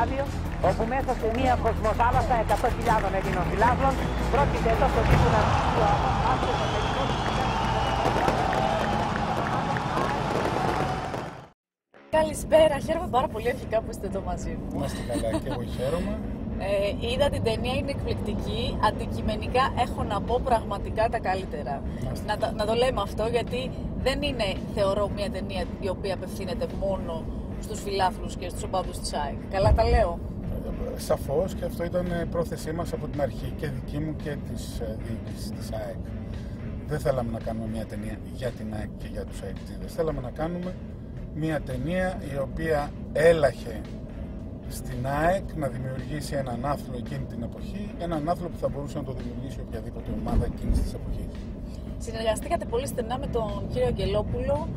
αεροδρόμιο, όπου μέσα σε μια κοσμοθάλασσα 100.000 Ελλήνων φιλάθλων πρόκειται τόσο τύπου να Καλησπέρα, χαίρομαι πάρα πολύ αρχικά που είστε εδώ μαζί μου. Είμαστε καλά και εγώ χαίρομαι. Είδα την ταινία, είναι εκπληκτική. Αντικειμενικά έχω να πω πραγματικά τα καλύτερα. Να το λέμε αυτό, γιατί δεν είναι, θεωρώ, μια ταινία η οποία απευθύνεται μόνο στους φιλάθλους και στους οπαδούς της ΑΕΚ. Καλά τα λέω. Σαφώς, και αυτό ήταν πρόθεσή μας από την αρχή, και δική μου και της διοίκησης της ΑΕΚ. Δεν θέλαμε να κάνουμε μια ταινία για την ΑΕΚ και για τους ΑΕΚτήδες. Θέλαμε να κάνουμε μια ταινία η οποία έλαχε στην ΑΕΚ να δημιουργήσει έναν άθλο εκείνη την εποχή, έναν άθλο που θα μπορούσε να το δημιουργήσει οποιαδήποτε ομάδα εκείνης της εποχής. Συνεργαστήκατε πολύ στενά με τον κύριο Αγγελόπουλο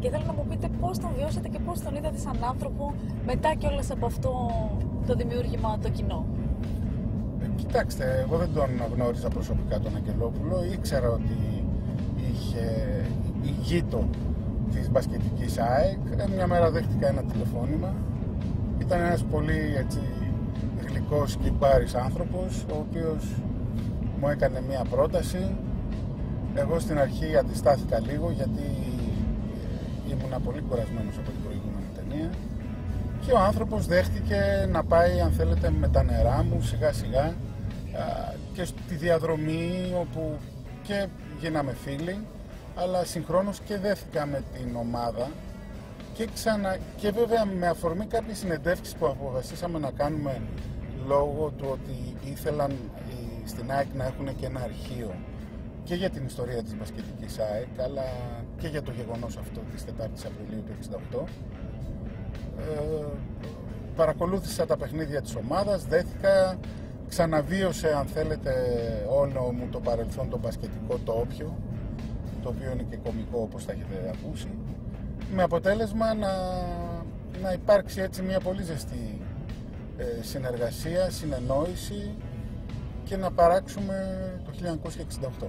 και θέλω να μου πείτε πώς τον βιώσατε και πώς τον είδατε σαν άνθρωπο μετά κιόλας από αυτό το δημιούργημα, το κοινό. Κοιτάξτε, εγώ δεν τον γνώριζα προσωπικά τον Αγγελόπουλο, ήξερα ότι είχε ηγείτο της μπασκετικής ΑΕΚ. Μια μέρα δέχτηκα ένα τηλεφώνημα. Ήταν ένας πολύ γλυκός και μπάρης άνθρωπος, ο οποίος μου έκανε μια πρόταση. Εγώ στην αρχή αντιστάθηκα λίγο, γιατί ήμουν πολύ κουρασμένος από την προηγούμενη ταινία, και ο άνθρωπος δέχτηκε να πάει, αν θέλετε, με τα νερά μου σιγά σιγά και στη διαδρομή, όπου και γίναμε φίλοι, αλλά συγχρόνως και δέθηκα με την ομάδα και βέβαια με αφορμή κάποιες συνεντεύξεις που αποφασίσαμε να κάνουμε, λόγω του ότι ήθελαν στην ΑΕΚ να έχουν και ένα αρχείο και για την ιστορία της μπασκετικής ΑΕΚ, αλλά και για το γεγονός αυτό της 4ης Απριλίου του 1968. Παρακολούθησα τα παιχνίδια της ομάδας, δέθηκα, ξαναβίωσε, αν θέλετε, όλο μου το παρελθόν, το μπασκετικό, το όποιο, το οποίο είναι και κωμικό, όπως θα έχετε ακούσει, με αποτέλεσμα να υπάρξει έτσι μια πολύ ζεστή συνεργασία, συνεννόηση, και να παράξουμε το 1968.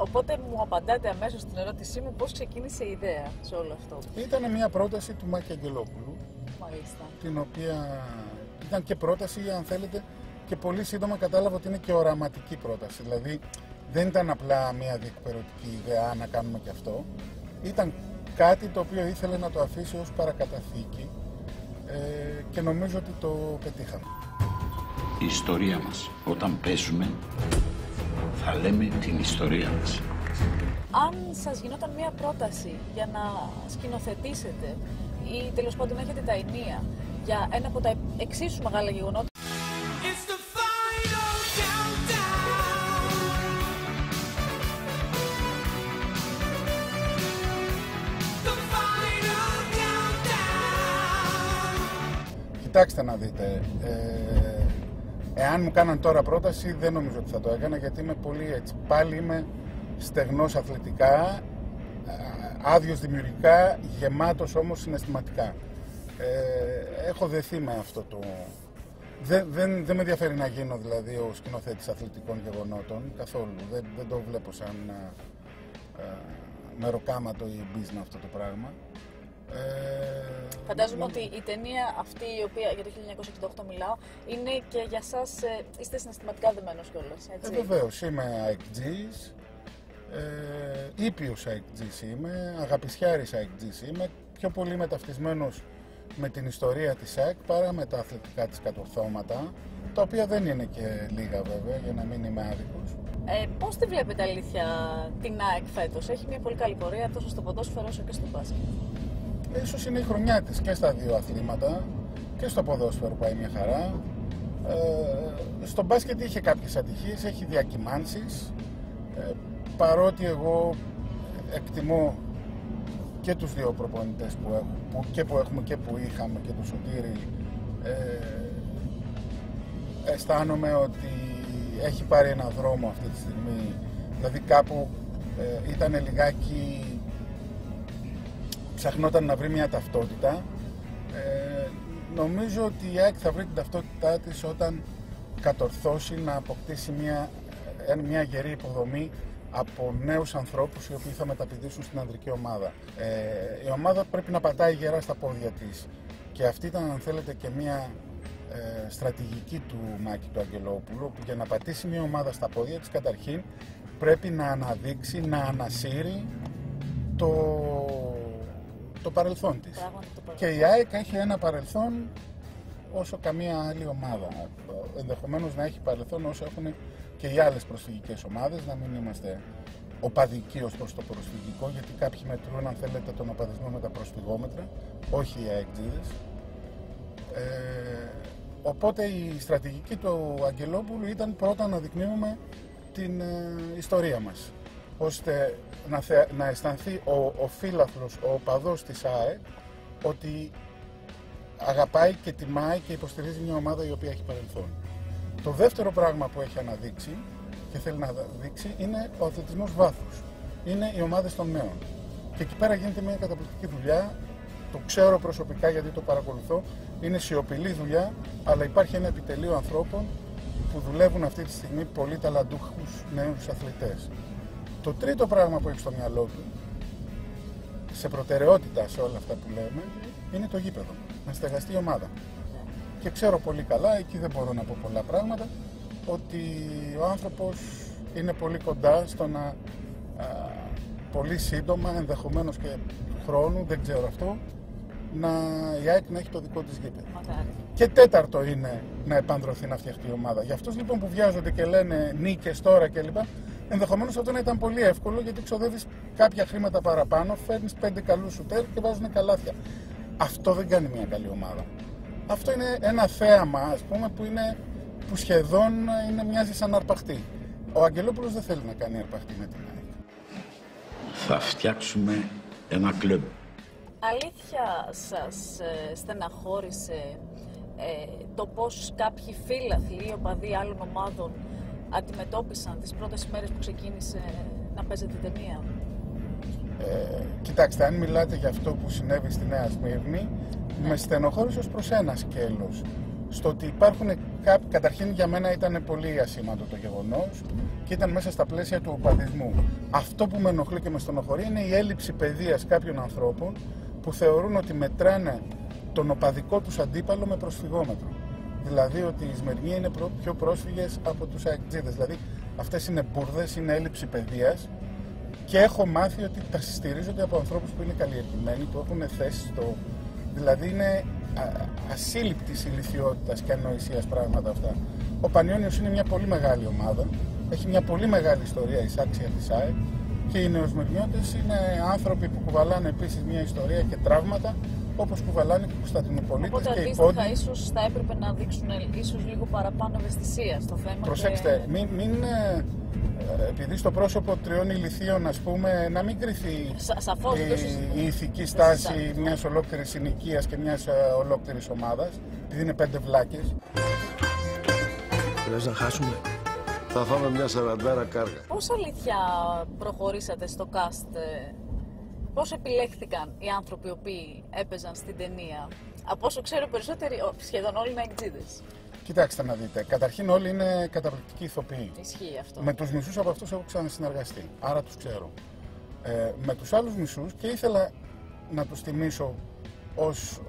Οπότε μου απαντάτε αμέσως στην ερώτησή μου, πώς ξεκίνησε η ιδέα σε όλο αυτό. Ήταν μια πρόταση του Μάκη Αγγελόπουλου. Μάλιστα. Την οποία ήταν και πρόταση, αν θέλετε, και πολύ σύντομα κατάλαβα ότι είναι και οραματική πρόταση. Δηλαδή δεν ήταν απλά μια διεκπαιρεωτική ιδέα να κάνουμε και αυτό. Ήταν κάτι το οποίο ήθελε να το αφήσει ως παρακαταθήκη και νομίζω ότι το πετύχαμε. Η ιστορία μας. Όταν παίζουμε, θα λέμε την ιστορία μας. Αν σας γινόταν μία πρόταση για να σκηνοθετήσετε ή τέλος πάντων έχετε τα ενία για ένα από τα εξίσου μεγάλα γεγονότα. Κοιτάξτε να δείτε. Εάν μου κάναν τώρα πρόταση, δεν νομίζω ότι θα το έκανα, γιατί είμαι πολύ έτσι. Πάλι είμαι στεγνός αθλητικά, άδειος δημιουργικά, γεμάτος όμως συναισθηματικά. Έχω δεθεί με αυτό το... Δεν με ενδιαφέρει να γίνω δηλαδή ο σκηνοθέτης αθλητικών γεγονότων, καθόλου. Δεν το βλέπω σαν μεροκάματο ή business αυτό το πράγμα. Φαντάζομαι ότι η ταινία αυτή, η οποία για το 1968 μιλάω, είναι και για σας, είστε συναισθηματικά δεμένος κιόλας, έτσι. Βεβαίως, είμαι αεκτζής, ήπιος αεκτζής είμαι, αγαπησιάρης αεκτζής είμαι, πιο πολύ μεταυτισμένος με την ιστορία της ΑΕΚ παρά με τα αθλητικά της κατορθώματα, τα οποία δεν είναι και λίγα βέβαια, για να μην είμαι άδικος. Πώς τη βλέπετε αλήθεια την ΑΕΚ φέτος? Έχει μια πολύ καλή πορεία τόσο στο ποδόσφαιρο όσο και στο μπάσκετ. Ίσως είναι η χρονιά της και στα δύο αθλήματα, και στο ποδόσφαιρο πάει μια χαρά. Στο μπάσκετ είχε κάποιες ατυχίες, έχει διακυμάνσεις, παρότι εγώ εκτιμώ και τους δύο προπονητές που έχουμε, που έχουμε και που είχαμε, και τον Σωτήρη. Αισθάνομαι ότι έχει πάρει ένα δρόμο αυτή τη στιγμή, δηλαδή κάπου ήταν λιγάκι... Ψαχνόταν να βρει μια ταυτότητα. Νομίζω ότι η ΑΕΚ θα βρει την ταυτότητά της όταν κατορθώσει να αποκτήσει μια γερή υποδομή από νέους ανθρώπους, οι οποίοι θα μεταπηδήσουν στην ανδρική ομάδα. Η ομάδα πρέπει να πατάει γερά στα πόδια της. Και αυτή ήταν, αν θέλετε, και μια στρατηγική του Μάκη του Αγγελόπουλου, που για να πατήσει μια ομάδα στα πόδια της, καταρχήν πρέπει να αναδείξει, να ανασύρει το παρελθόν της. Και η ΑΕΚ έχει ένα παρελθόν όσο καμία άλλη ομάδα. Ενδεχομένως να έχει παρελθόν όσο έχουν και οι άλλες προσφυγικές ομάδες, να μην είμαστε οπαδικοί ως προς το προσφυγικό, γιατί κάποιοι μετρούν, αν θέλετε, τον οπαδισμό με τα προσφυγόμετρα, όχι οι αεκτζίδες. Οπότε η στρατηγική του Αγγελόπουλου ήταν πρώτα να δεικνύουμε την ιστορία μας, ώστε να αισθανθεί ο φύλαθλος, ο οπαδός της ΑΕΚ, ότι αγαπάει και τιμάει και υποστηρίζει μια ομάδα η οποία έχει παρελθόν. Το δεύτερο πράγμα που έχει αναδείξει και θέλει να δείξει είναι ο αθλητισμός βάθους. Είναι οι ομάδες των νέων. Και εκεί πέρα γίνεται μια καταπληκτική δουλειά. Το ξέρω προσωπικά γιατί το παρακολουθώ. Είναι σιωπηλή δουλειά, αλλά υπάρχει ένα επιτελείο ανθρώπων που δουλεύουν αυτή τη στιγμή πολύ ταλαντούχους νέους αθλητές. Το τρίτο πράγμα που έχει στο μυαλό του, σε προτεραιότητα σε όλα αυτά που λέμε, είναι το γήπεδο. Να στεγαστεί η ομάδα. Και ξέρω πολύ καλά, εκεί δεν μπορώ να πω πολλά πράγματα, ότι ο άνθρωπος είναι πολύ κοντά στο να πολύ σύντομα, ενδεχομένως και χρόνου, δεν ξέρω αυτό, η ΑΕΚ να έχει το δικό της γήπεδο. Και τέταρτο είναι να επανδρωθεί, να φτιαχτεί η ομάδα. Γι' αυτούς λοιπόν που βιάζονται και λένε νίκες τώρα κλπ. Ενδεχομένως αυτό να ήταν πολύ εύκολο, γιατί ξοδεύεις κάποια χρήματα παραπάνω, φέρνεις 5 καλούς σουτέρ και βάζουν καλάθια. Αυτό δεν κάνει μια καλή ομάδα. Αυτό είναι ένα θέαμα, ας πούμε, που σχεδόν μοιάζει σαν αρπαχτή. Ο Αγγελόπουλος δεν θέλει να κάνει αρπαχτή με την ΑΕΚ. Θα φτιάξουμε ένα κλαμπ. Αλήθεια σας στεναχώρησε το πώς κάποιοι φύλαθλοι ή οπαδοί άλλων ομάδων αντιμετώπισαν τις πρώτες μέρες που ξεκίνησε να παίζει την ταινία? Κοιτάξτε, αν μιλάτε για αυτό που συνέβη στη Νέα Σμύρνη, με στενοχώρησε ως προς ένα σκέλος. Στο ότι υπάρχουν καταρχήν για μένα ήταν πολύ ασήμαντο το γεγονός και ήταν μέσα στα πλαίσια του οπαδισμού. Αυτό που με ενοχλεί και με στενοχωρεί είναι η έλλειψη παιδείας κάποιων ανθρώπων που θεωρούν ότι μετράνε τον οπαδικό τους αντίπαλο με προσφυγόμετρο. Δηλαδή ότι οι Σμυρνοί είναι πιο πρόσφυγες από τους αεκτζίδες. Δηλαδή αυτές είναι μπουρδες, είναι έλλειψη παιδείας. Και έχω μάθει ότι τα συστηρίζονται από ανθρώπους που είναι καλλιεργημένοι, που έχουν θέσεις στο. Δηλαδή είναι ασύλληπτης ηλιθιότητας και ανοησίας πράγματα αυτά. Ο Πανιώνιος είναι μια πολύ μεγάλη ομάδα. Έχει μια πολύ μεγάλη ιστορία η σάξια της ΑΕΚ. Και οι νεοσμυρνιώτες είναι άνθρωποι που κουβαλάνε επίσης μια ιστορία και τραύματα, όπως κουβαλάνε και οι Κωνσταντινουπολίτες και οι Πόντιοι. Οπότε αντίστοιχα ίσως θα έπρεπε να δείξουν ίσως λίγο παραπάνω ευαισθησία στο θέμα. Προσέξτε, και μην επειδή στο πρόσωπο τριών ηλιθίων, ας πούμε, να μην κρυθεί η ηθική στάση μιας ολόκληρης ηλικίας και μιας ολόκληρης ομάδας, επειδή είναι 5 βλάκες. Λες να χάσουμε? Θα φάμε μια σαραντάρα κάργα. Πώς αλήθεια προχωρήσατε στο cast? Πώς επιλέχθηκαν οι άνθρωποι οι οποίοι έπαιζαν στην ταινία? Από όσο ξέρω, περισσότεροι, σχεδόν όλοι είναι εκτζίδες. Κοιτάξτε να δείτε. Καταρχήν όλοι είναι καταπληκτικοί ηθοποιοί. Ισχύει αυτό. Με τους μισούς από αυτούς έχω ξανασυνεργαστεί, άρα τους ξέρω. Με τους άλλους μισούς, και ήθελα να τους τιμήσω ως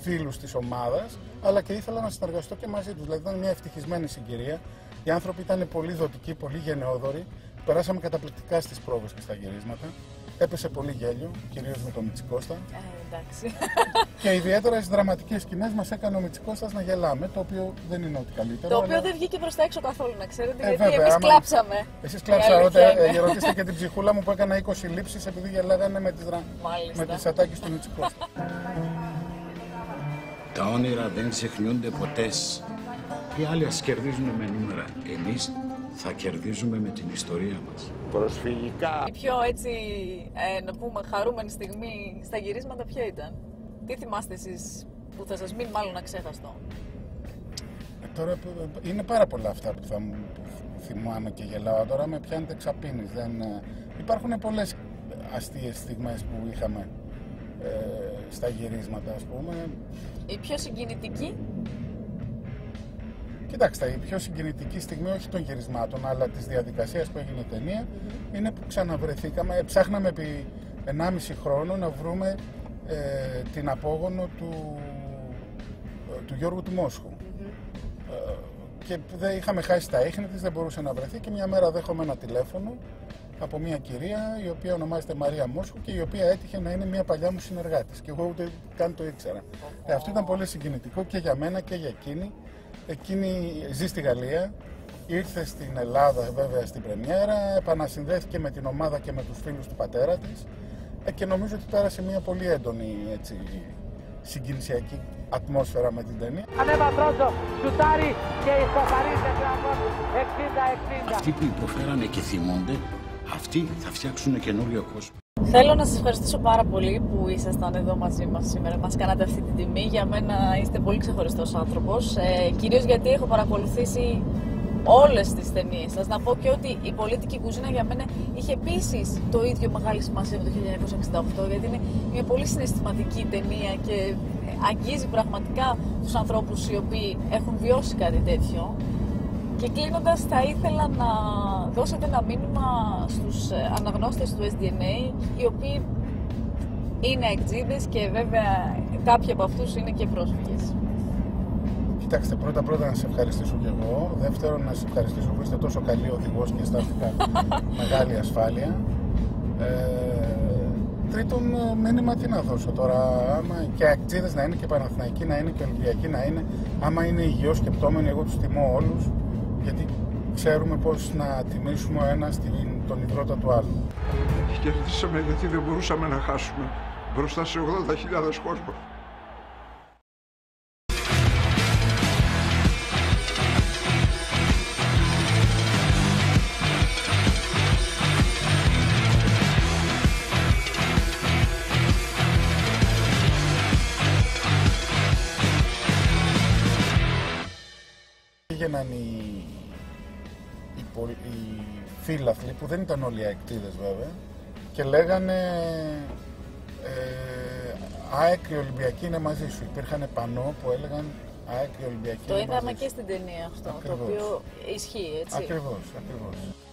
φίλους της ομάδας, αλλά και ήθελα να συνεργαστώ και μαζί τους. Δηλαδή ήταν μια ευτυχισμένη συγκυρία. Οι άνθρωποι ήταν πολύ δοτικοί, πολύ γενναιόδοροι. Περάσαμε καταπληκτικά στις πρόβες και στα γυρίσματα. Έπεσε πολύ γέλιο, κυρίως με τον Μητσικώστα. Εντάξει. Και ιδιαίτερα στις δραματικές σκηνές μας έκανε ο Μητσικώστας να γελάμε, το οποίο δεν είναι ό,τι καλύτερο. Το οποίο δεν βγήκε προς τα έξω καθόλου, να ξέρετε, γιατί βέβαια, εμείς κλάψαμε. Εσείς κλάψατε, ρωτήστε και την ψυχούλα μου που έκανα 20 λήψεις επειδή γελάγανε με τις ατάκες του Μητσικώστα. Τα όνειρα δεν ξεχνιούνται ποτέ. Οι άλλοι ας κερδίζουν με νούμερα. Εμείς θα κερδίζουμε με την ιστορία μας. Προσφυγικά. Η πιο έτσι, να πούμε, χαρούμενη στιγμή στα γυρίσματα ποια ήταν? Τι θυμάστε εσείς που θα σας μείνει μάλλον αξέχαστο? Τώρα είναι πάρα πολλά αυτά που θα μου θυμάμαι και γελάω. Τώρα με πιάνετε ξαπίνεις. Υπάρχουν πολλές αστείες στιγμές που είχαμε στα γυρίσματα, ας πούμε. Η πιο συγκινητική? Κοιτάξτε, η πιο συγκινητική στιγμή, όχι των γυρισμάτων, αλλά της διαδικασίας που έγινε η ταινία, είναι που ξαναβρεθήκαμε, ψάχναμε επί 1,5 χρόνο να βρούμε την απόγονο του του Γιώργου του Μόσχου. Και δεν είχαμε χάσει τα ίχνη της, δεν μπορούσε να βρεθεί και μια μέρα δέχομαι ένα τηλέφωνο από μια κυρία η οποία ονομάζεται Μαρία Μόσχου και η οποία έτυχε να είναι μια παλιά μου συνεργάτης και εγώ ούτε καν το ήξερα. Αυτό ήταν πολύ συγκινητικό και για μένα και για εκείνη. Εκείνη ζει στη Γαλλία, ήρθε στην Ελλάδα βέβαια στην πρεμιέρα, επανασυνδέθηκε με την ομάδα και με τους φίλους του πατέρα της και νομίζω ότι πέρασε μια πολύ έντονη συγκινησιακή ατμόσφαιρα με την ταινία. Ανέβα πρώτο, σουτάρι και ισοφαρίζεται πλέον 60-60. Αυτοί που υποφέρανε και θυμούνται, αυτοί θα φτιάξουν καινούριο κόσμο. Θέλω να σας ευχαριστήσω πάρα πολύ που ήσασταν εδώ μαζί μας σήμερα. Μας κάνατε αυτή την τιμή. Για μένα είστε πολύ ξεχωριστός άνθρωπος. Κυρίως γιατί έχω παρακολουθήσει όλες τις ταινίες σας. Να πω και ότι η πολιτική κουζίνα για μένα είχε επίσης το ίδιο μεγάλη σημασία από το 1968, γιατί είναι μια πολύ συναισθηματική ταινία και αγγίζει πραγματικά τους ανθρώπους οι οποίοι έχουν βιώσει κάτι τέτοιο. Και κλείνοντας, θα ήθελα να δώσετε ένα μήνυμα στους αναγνώστες του SDNA, οι οποίοι είναι εκτζίδες και βέβαια κάποιοι από αυτούς είναι και πρόσφυγες. Κοιτάξτε, πρώτα να σε ευχαριστήσω και εγώ. Δεύτερον, να σε ευχαριστήσω που είστε τόσο καλή οδηγός και στάθηκα μεγάλη ασφάλεια. Τρίτον, μήνυμα τι να δώσω τώρα. Άμα και ακτζίδες να είναι και Παναθηναϊκοί να είναι και Ολυμπιακοί να είναι, άμα είναι υγιώς σκεπτόμενοι, εγώ τους τιμώ όλους. Γιατί ξέρουμε πώς να τιμήσουμε ένα τον ιδρώτα του άλλου. Κερδίσαμε γιατί δεν μπορούσαμε να χάσουμε μπροστά σε 80.000 κόσμο. Πήγαιναν οι φίλαθλοι, που δεν ήταν όλοι οι αεκτίδες βέβαια, και λέγανε ΑΕΚ και Ολυμπιακοί είναι μαζί σου. Υπήρχαν πανό που έλεγαν ΑΕΚ και Ολυμπιακοί είναι μαζί σου. Το είδαμε και στην ταινία αυτό, ακριβώς. Το οποίο ισχύει, έτσι. Ακριβώς, ακριβώς.